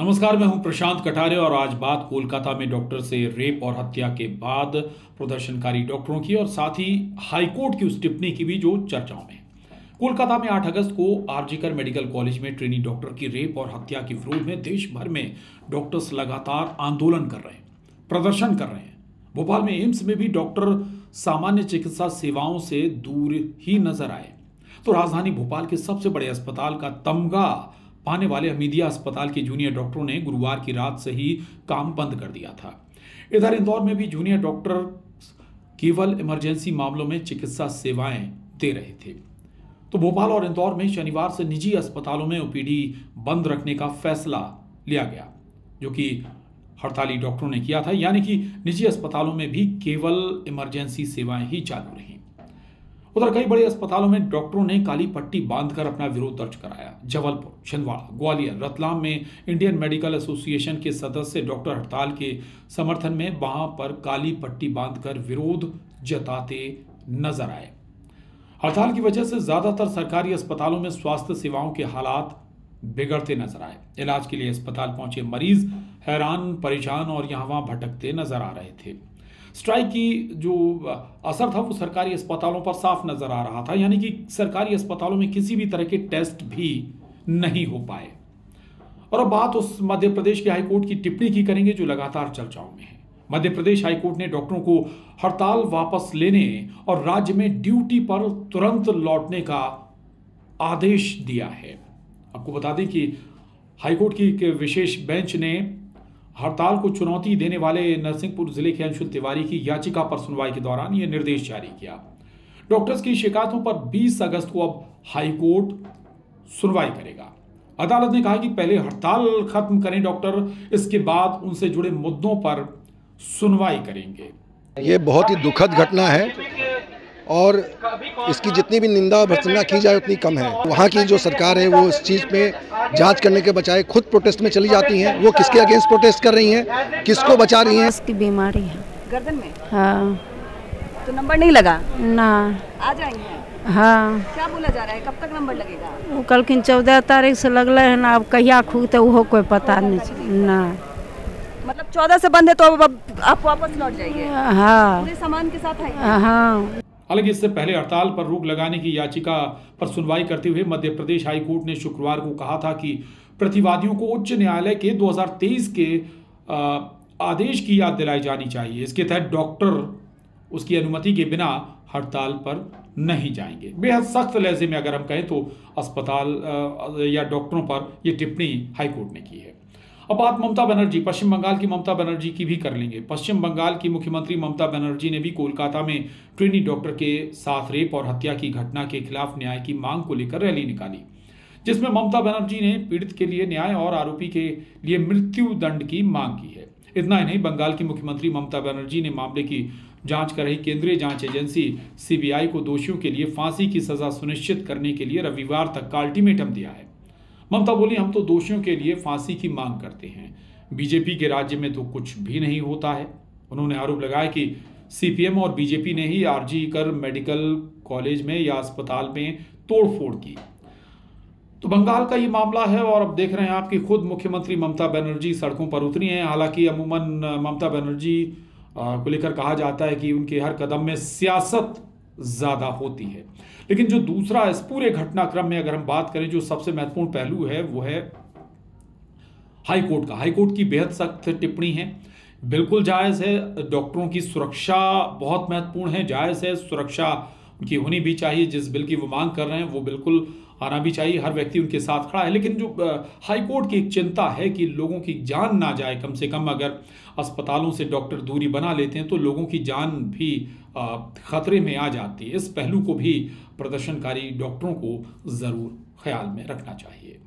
नमस्कार, मैं हूं प्रशांत कटारे और आज बात कोलकाता में डॉक्टर से रेप और हत्या के बाद प्रदर्शनकारी डॉक्टरों की और साथ ही हाईकोर्ट की उस टिप्पणी की भी जो चर्चाओं में। कोलकाता में 8 अगस्त को आरजीकर मेडिकल कॉलेज में ट्रेनी डॉक्टर की रेप और हत्या के विरोध में देश भर में डॉक्टर्स लगातार आंदोलन कर रहे हैं, प्रदर्शन कर रहे हैं। भोपाल में एम्स में भी डॉक्टर सामान्य चिकित्सा सेवाओं से दूर ही नजर आए तो राजधानी भोपाल के सबसे बड़े अस्पताल का तमगा पाने वाले हमीदिया अस्पताल के जूनियर डॉक्टरों ने गुरुवार की रात से ही काम बंद कर दिया था। इधर इंदौर में भी जूनियर डॉक्टर केवल इमरजेंसी मामलों में चिकित्सा सेवाएं दे रहे थे तो भोपाल और इंदौर में शनिवार से निजी अस्पतालों में ओपीडी बंद रखने का फैसला लिया गया जो कि हड़ताली डॉक्टरों ने किया था, यानी कि निजी अस्पतालों में भी केवल इमरजेंसी सेवाएं ही चालू रहीं। उधर कई बड़े अस्पतालों में डॉक्टरों ने काली पट्टी बांधकर अपना विरोध दर्ज कराया। जबलपुर, छिंदवाड़ा, ग्वालियर, रतलाम में इंडियन मेडिकल एसोसिएशन के सदस्य डॉक्टर हड़ताल के समर्थन में वहां पर काली पट्टी बांधकर विरोध जताते नजर आए। हड़ताल की वजह से ज्यादातर सरकारी अस्पतालों में स्वास्थ्य सेवाओं के हालात बिगड़ते नजर आए। इलाज के लिए अस्पताल पहुंचे मरीज हैरान, परेशान और यहाँ वहाँ भटकते नजर आ रहे थे। स्ट्राइक की जो असर था वो सरकारी अस्पतालों पर साफ नजर आ रहा था, यानी कि सरकारी अस्पतालों में किसी भी तरह के टेस्ट भी नहीं हो पाए। और अब बात उस मध्य प्रदेश के हाईकोर्ट की टिप्पणी की करेंगे जो लगातार चर्चाओं में है। मध्य प्रदेश हाईकोर्ट ने डॉक्टरों को हड़ताल वापस लेने और राज्य में ड्यूटी पर तुरंत लौटने का आदेश दिया है। आपको बता दें कि हाईकोर्ट की विशेष बेंच ने हड़ताल को चुनौती देने वाले नरसिंहपुर जिले के अंशुल तिवारी की याचिका पर सुनवाई के दौरान यह निर्देश जारी किया। डॉक्टर्स की शिकायतों पर 20 अगस्त को अब हाईकोर्ट सुनवाई करेगा। अदालत ने कहा कि पहले हड़ताल खत्म करें डॉक्टर, इसके बाद उनसे जुड़े मुद्दों पर सुनवाई करेंगे। ये बहुत ही दुखद घटना है और इसकी जितनी भी निंदा भर्त्सना की जाए उतनी कम है। वहाँ की जो सरकार है वो इस चीज़ पे जांच करने के बजाय खुद प्रोटेस्ट में चली जाती हैं। वो किसके अगेंस्ट प्रोटेस्ट कर रही हैं, किसको बचा रही हैं? इसकी बीमारी है गर्दन में। हाँ तो नंबर नहीं लगा ना, आ जाएंगे। हाँ क्या बोला जा रहा है, कब तक नंबर लगेगा? कल की 14 तारीख से लगल है ना, अब कहिया खुलते वो कोई पता नहीं ना। मतलब 14 से बंद है तो अब आप वापस लौट जाइए। हाँ पूरे सामान के साथ है। हाँ हालांकि इससे पहले हड़ताल पर रोक लगाने की याचिका पर सुनवाई करते हुए मध्य प्रदेश हाईकोर्ट ने शुक्रवार को कहा था कि प्रतिवादियों को उच्च न्यायालय के 2023 के आदेश की याद दिलाई जानी चाहिए। इसके तहत डॉक्टर उसकी अनुमति के बिना हड़ताल पर नहीं जाएंगे। बेहद सख्त लहजे में अगर हम कहें तो अस्पताल या डॉक्टरों पर यह टिप्पणी हाईकोर्ट ने की है। अब बात ममता बनर्जी, पश्चिम बंगाल की ममता बनर्जी की भी कर लेंगे। पश्चिम बंगाल की मुख्यमंत्री ममता बनर्जी ने भी कोलकाता में ट्रेनी डॉक्टर के साथ रेप और हत्या की घटना के खिलाफ न्याय की मांग को लेकर रैली निकाली, जिसमें ममता बनर्जी ने पीड़ित के लिए न्याय और आरोपी के लिए मृत्यु दंड की मांग की है। इतना ही नहीं, बंगाल की मुख्यमंत्री ममता बनर्जी ने मामले की जांच कर रही केंद्रीय जांच एजेंसी सीबीआई को दोषियों के लिए फांसी की सजा सुनिश्चित करने के लिए रविवार तक का अल्टीमेटम दिया है। ममता बोली, हम तो दोषियों के लिए फांसी की मांग करते हैं, बीजेपी के राज्य में तो कुछ भी नहीं होता है। उन्होंने आरोप लगाया कि सीपीएम और बीजेपी ने ही आरजीकर मेडिकल कॉलेज में या अस्पताल में तोड़फोड़ की। तो बंगाल का ये मामला है और अब देख रहे हैं आपकी खुद मुख्यमंत्री ममता बनर्जी सड़कों पर उतरी हैं। हालांकि अमूमन ममता बनर्जी को लेकर कहा जाता है कि उनके हर कदम में सियासत ज्यादा होती है, लेकिन जो दूसरा इस पूरे घटनाक्रम में अगर हम बात करें जो सबसे महत्वपूर्ण पहलू है वो है हाईकोर्ट का। हाईकोर्ट की बेहद सख्त टिप्पणी है। बिल्कुल जायज है, डॉक्टरों की सुरक्षा बहुत महत्वपूर्ण है, जायज है, सुरक्षा उनकी होनी भी चाहिए, जिस बिल की वो मांग कर रहे हैं वो बिल्कुल आना भी चाहिए, हर व्यक्ति उनके साथ खड़ा है। लेकिन जो हाईकोर्ट की एक चिंता है कि लोगों की जान ना जाए, कम से कम अगर अस्पतालों से डॉक्टर दूरी बना लेते हैं तो लोगों की जान भी खतरे में आ जाती है। इस पहलू को भी प्रदर्शनकारी डॉक्टरों को ज़रूर ख्याल में रखना चाहिए।